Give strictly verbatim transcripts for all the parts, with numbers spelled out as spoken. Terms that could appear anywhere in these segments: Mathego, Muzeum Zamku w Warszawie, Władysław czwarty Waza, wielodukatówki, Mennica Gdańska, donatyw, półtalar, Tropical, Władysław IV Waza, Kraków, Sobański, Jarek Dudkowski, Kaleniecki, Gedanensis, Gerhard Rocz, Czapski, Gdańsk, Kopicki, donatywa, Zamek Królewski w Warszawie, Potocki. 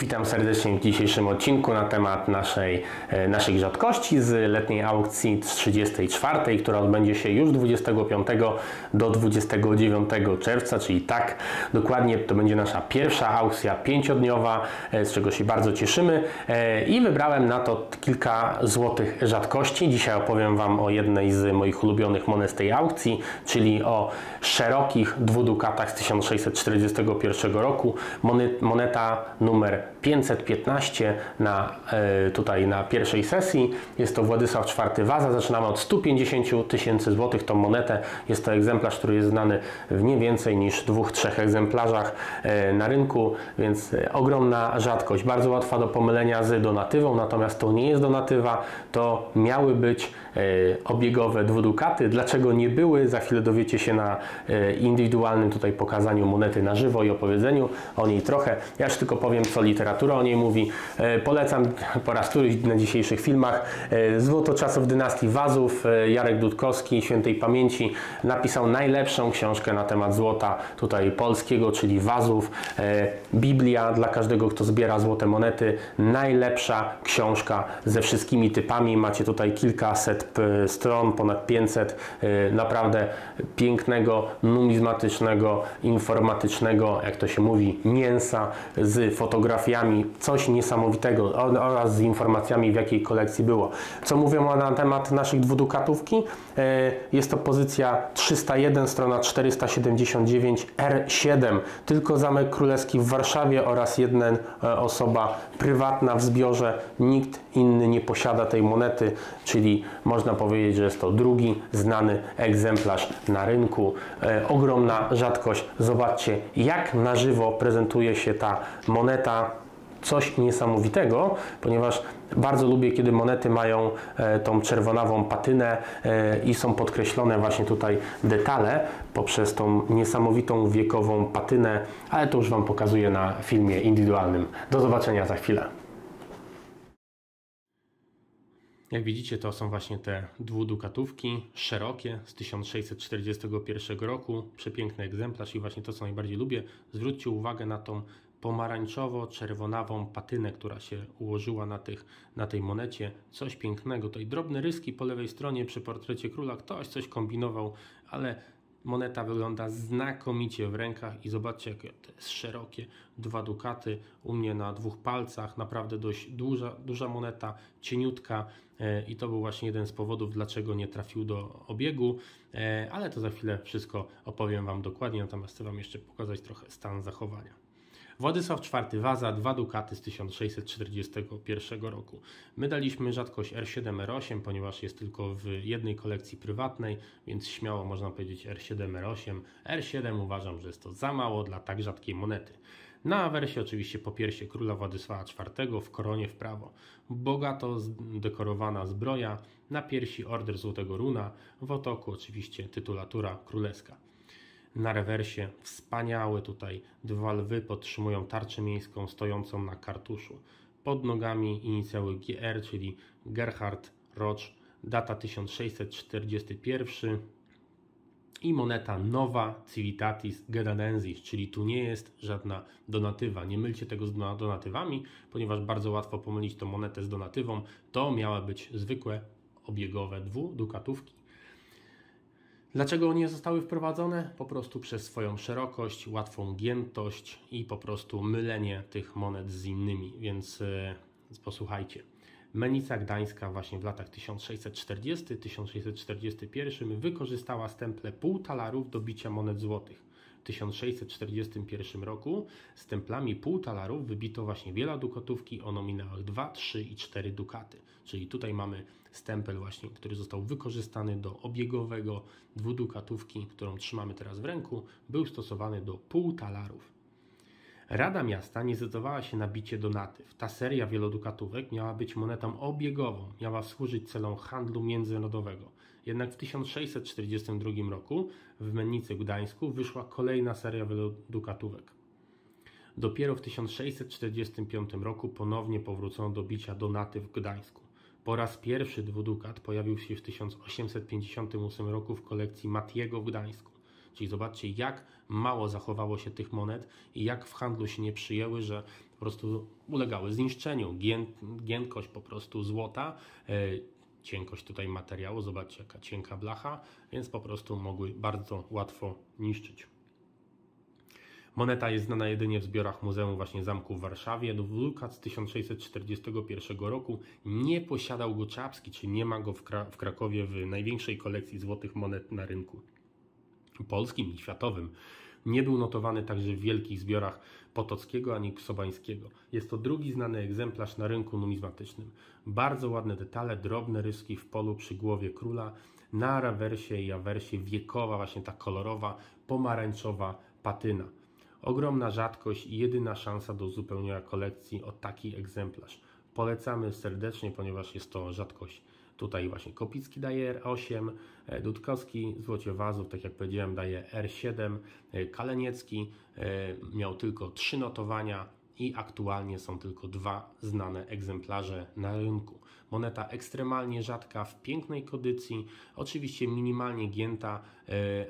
Witam serdecznie w dzisiejszym odcinku na temat naszej, naszych rzadkości z letniej aukcji trzydziestej czwartej, która odbędzie się już dwudziestego piątego do dwudziestego dziewiątego czerwca, czyli tak dokładnie to będzie nasza pierwsza aukcja pięciodniowa, z czego się bardzo cieszymy i wybrałem na to kilka złotych rzadkości. Dzisiaj opowiem Wam o jednej z moich ulubionych monet z tej aukcji, czyli o szerokich dwudukatach z tysiąc sześćset czterdziestego pierwszego roku, moneta numer pięćset piętnaście na, y, tutaj na pierwszej sesji. Jest to Władysław czwarty Waza. Zaczynamy od stu pięćdziesięciu tysięcy złotych. Tą monetę jest to egzemplarz, który jest znany w nie więcej niż dwóch, trzech egzemplarzach y, na rynku, więc y, ogromna rzadkość. Bardzo łatwa do pomylenia z donatywą, natomiast to nie jest donatywa. To miały być y, obiegowe dwudukaty. Dlaczego nie były? Za chwilę dowiecie się na y, indywidualnym tutaj pokazaniu monety na żywo i opowiedzeniu o niej trochę. Ja już tylko powiem, co literatura o niej mówi. E, polecam po raz któryś na dzisiejszych filmach. E, Złoto czasów dynastii Wazów. E, Jarek Dudkowski, świętej pamięci, napisał najlepszą książkę na temat złota tutaj polskiego, czyli Wazów. E, Biblia dla każdego, kto zbiera złote monety. Najlepsza książka ze wszystkimi typami. Macie tutaj kilkaset stron, ponad pięćset. E, naprawdę pięknego, numizmatycznego, informatycznego, jak to się mówi, mięsa z fotografiami, coś niesamowitego oraz z informacjami, w jakiej kolekcji było. Co mówią na temat naszych dwudukatówki? Jest to pozycja trzysta jeden, strona czterysta siedemdziesiąt dziewięć, R siedem. Tylko Zamek Królewski w Warszawie oraz jedna osoba prywatna w zbiorze. Nikt inny nie posiada tej monety, czyli można powiedzieć, że jest to drugi znany egzemplarz na rynku. Ogromna rzadkość. Zobaczcie, jak na żywo prezentuje się ta moneta, coś niesamowitego, ponieważ bardzo lubię, kiedy monety mają tą czerwonawą patynę i są podkreślone właśnie tutaj detale poprzez tą niesamowitą wiekową patynę, ale to już Wam pokazuję na filmie indywidualnym. Do zobaczenia za chwilę. Jak widzicie, to są właśnie te dwudukatówki szerokie z tysiąc sześćset czterdziestego pierwszego roku. Przepiękny egzemplarz i właśnie to, co najbardziej lubię. Zwróćcie uwagę na tą pomarańczowo-czerwonawą patynę, która się ułożyła na, tych, na tej monecie. Coś pięknego. Tutaj drobne ryski po lewej stronie przy portrecie króla. Ktoś coś kombinował, ale moneta wygląda znakomicie w rękach i zobaczcie, jakie to jest szerokie. Dwa dukaty u mnie na dwóch palcach. Naprawdę dość duża, duża moneta, cieniutka i to był właśnie jeden z powodów, dlaczego nie trafił do obiegu, ale to za chwilę wszystko opowiem Wam dokładnie, natomiast chcę Wam jeszcze pokazać trochę stan zachowania. Władysław czwarty Waza, dwa dukaty z tysiąc sześćset czterdziestego pierwszego roku. My daliśmy rzadkość R siedem R osiem, ponieważ jest tylko w jednej kolekcji prywatnej, więc śmiało można powiedzieć R siedem R osiem. R siedem uważam, że jest to za mało dla tak rzadkiej monety. Na awersie oczywiście popiersie króla Władysława czwartego w koronie w prawo. Bogato dekorowana zbroja, na piersi order złotego runa, w otoku oczywiście tytulatura królewska. Na rewersie wspaniałe tutaj dwa lwy podtrzymują tarczę miejską stojącą na kartuszu. Pod nogami inicjały G R, czyli Gerhard Rocz, data tysiąc sześćset czterdziesty pierwszy i moneta nowa Civitatis Gedanensis, czyli tu nie jest żadna donatywa. Nie mylcie tego z donatywami, ponieważ bardzo łatwo pomylić tą monetę z donatywą. To miały być zwykłe obiegowe dwudukatówki. Dlaczego nie zostały wprowadzone? Po prostu przez swoją szerokość, łatwą giętość i po prostu mylenie tych monet z innymi, więc yy, posłuchajcie. Mennica Gdańska właśnie w latach tysiąc sześćset czterdziesty do tysiąc sześćset czterdziestego pierwszego wykorzystała stemple półtalarów do bicia monet złotych. W tysiąc sześćset czterdziestym pierwszym roku z templami półtalarów wybito właśnie wiele dukatówki o nominałach dwa, trzy i cztery dukaty. Czyli tutaj mamy stempel właśnie, który został wykorzystany do obiegowego dwudukatówki, którą trzymamy teraz w ręku, był stosowany do półtalarów. Rada Miasta nie zdecydowała się na bicie donatyw. Ta seria wielodukatówek miała być monetą obiegową, miała służyć celom handlu międzynarodowego. Jednak w tysiąc sześćset czterdziestym drugim roku w Mennicy Gdańsku wyszła kolejna seria wielodukatówek. Dopiero w tysiąc sześćset czterdziestym piątym roku ponownie powrócono do bicia donatyw w Gdańsku. Po raz pierwszy dwudukat pojawił się w tysiąc osiemset pięćdziesiątym ósmym roku w kolekcji Mathego w Gdańsku. Czyli zobaczcie, jak mało zachowało się tych monet i jak w handlu się nie przyjęły, że po prostu ulegały zniszczeniu. Gię, giętkość po prostu złota, yy, cienkość tutaj materiału, zobaczcie, jaka cienka blacha, więc po prostu mogły bardzo łatwo niszczyć. Moneta jest znana jedynie w zbiorach Muzeum właśnie Zamku w Warszawie. Drukat z tysiąc sześćset czterdziestego pierwszego roku, nie posiadał go Czapski, czyli nie ma go w, Kra w Krakowie w największej kolekcji złotych monet na rynku polskim i światowym. Nie był notowany także w wielkich zbiorach Potockiego ani Sobańskiego. Jest to drugi znany egzemplarz na rynku numizmatycznym. Bardzo ładne detale, drobne ryski w polu przy głowie króla, na rewersie i awersie wiekowa, właśnie ta kolorowa, pomarańczowa patyna. Ogromna rzadkość i jedyna szansa do uzupełnienia kolekcji o taki egzemplarz. Polecamy serdecznie, ponieważ jest to rzadkość. Tutaj właśnie Kopicki daje R osiem, Dudkowski w złocie wazów, tak jak powiedziałem, daje R siedem, Kaleniecki miał tylko trzy notowania i aktualnie są tylko dwa znane egzemplarze na rynku. Moneta ekstremalnie rzadka, w pięknej kondycji, oczywiście minimalnie gięta,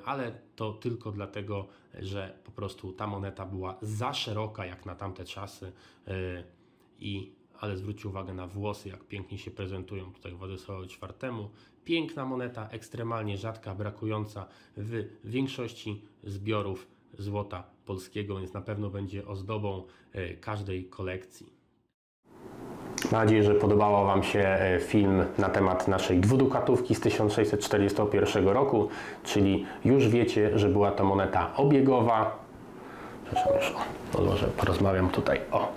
ale to tylko dlatego, że po prostu ta moneta była za szeroka jak na tamte czasy. I ale zwróćcie uwagę na włosy, jak pięknie się prezentują tutaj Władysławowi czwartemu. Piękna moneta, ekstremalnie rzadka, brakująca w większości zbiorów złota polskiego, więc na pewno będzie ozdobą każdej kolekcji. Mam nadzieję, że podobał Wam się film na temat naszej dwudukatówki z tysiąc sześćset czterdziestego pierwszego roku, czyli już wiecie, że była to moneta obiegowa. Przepraszam, już może porozmawiam tutaj. O.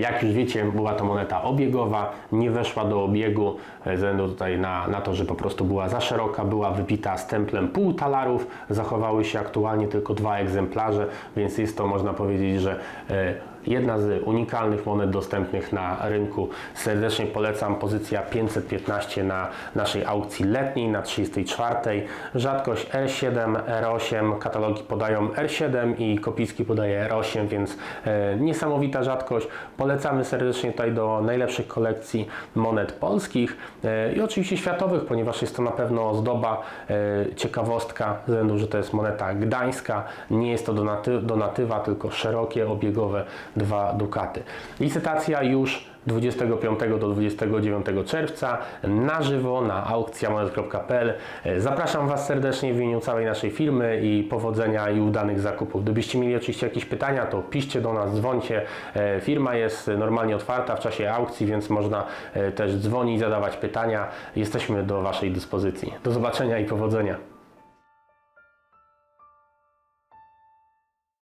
Jak już wiecie, była to moneta obiegowa, nie weszła do obiegu ze względu tutaj na, na to, że po prostu była za szeroka, była wypita stemplem pół talarów, zachowały się aktualnie tylko dwa egzemplarze, więc jest to, można powiedzieć, że jedna z unikalnych monet dostępnych na rynku. Serdecznie polecam, pozycja pięćset piętnaście na naszej aukcji letniej, na trzydziestej czwartej. Rzadkość R siedem, R osiem, katalogi podają R siedem i Kopicki podaje R osiem, więc e, niesamowita rzadkość. Polecamy serdecznie tutaj do najlepszych kolekcji monet polskich e, i oczywiście światowych, ponieważ jest to na pewno ozdoba, e, ciekawostka, ze względu, że to jest moneta gdańska, nie jest to donaty, donatywa, tylko szerokie, obiegowe dwa dukaty. Licytacja już dwudziestego piątego do dwudziestego dziewiątego czerwca na żywo na aukcja monet kropka p l. Zapraszam Was serdecznie w imieniu całej naszej firmy i powodzenia i udanych zakupów. Gdybyście mieli oczywiście jakieś pytania, to piszcie do nas, dzwońcie. Firma jest normalnie otwarta w czasie aukcji, więc można też dzwonić, zadawać pytania. Jesteśmy do Waszej dyspozycji. Do zobaczenia i powodzenia.